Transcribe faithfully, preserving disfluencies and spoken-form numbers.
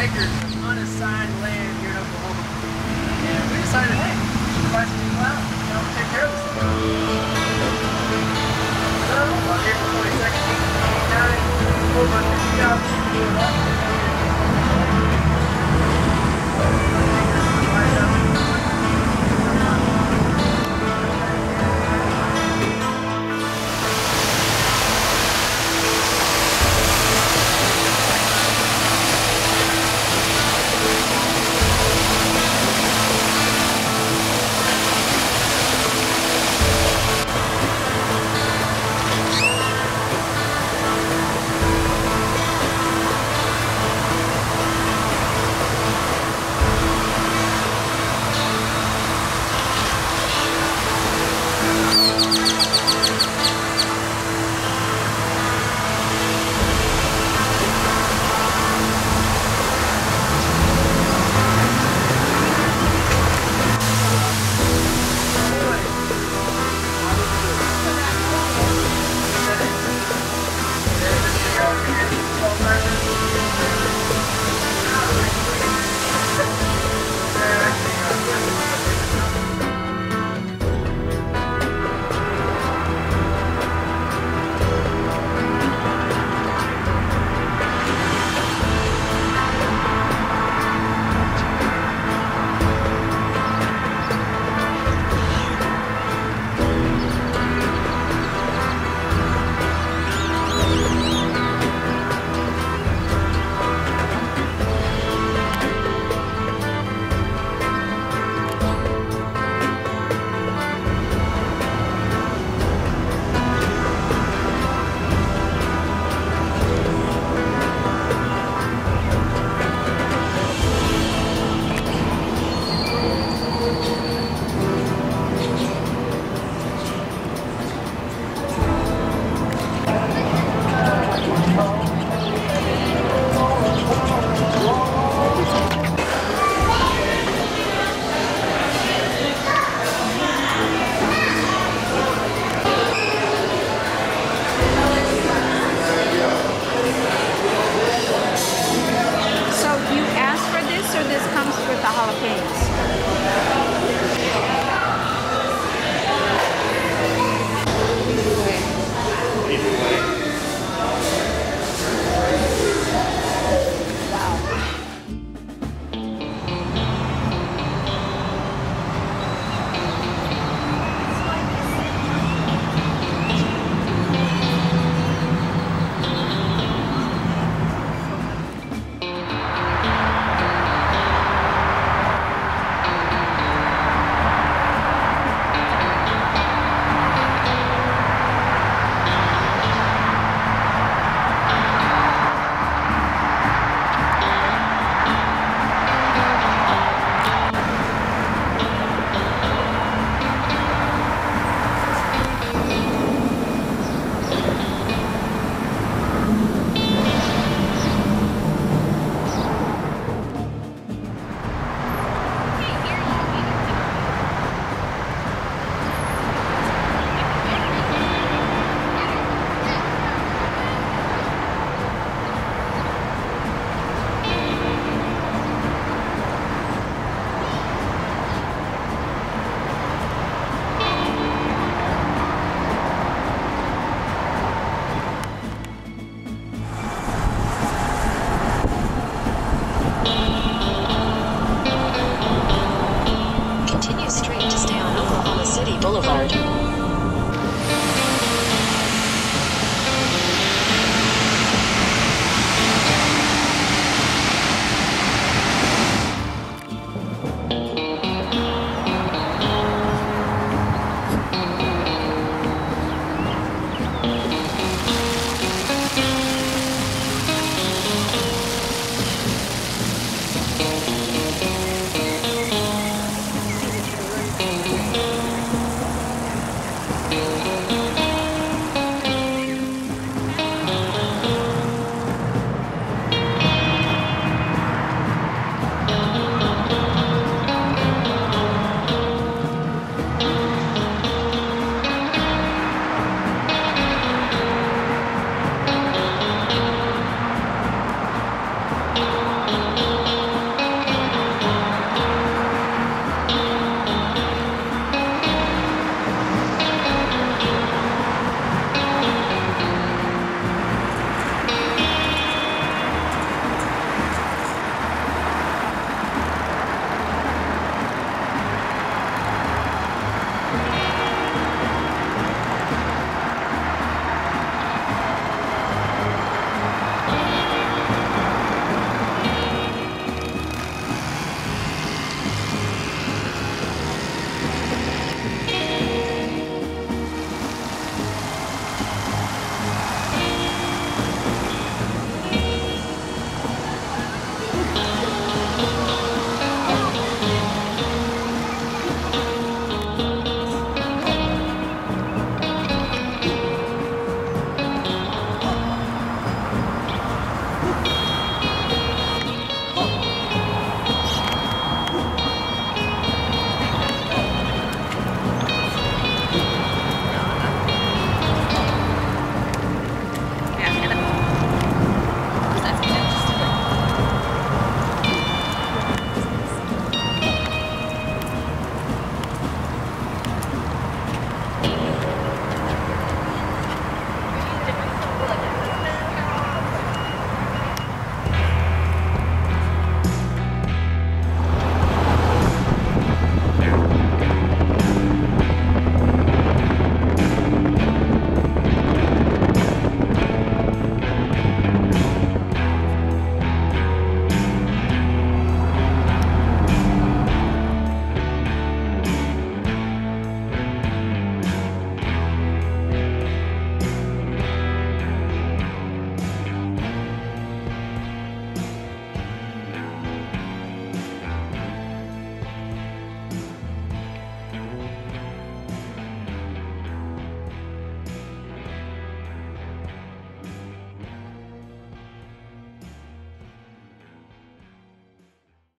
Acres of unassigned land here in Oklahoma, and we decided, hey, we should find some people out and help take care of this thing. So, on April twenty-second, eighteen ninety-nine, over fifty thousand people in Oklahoma.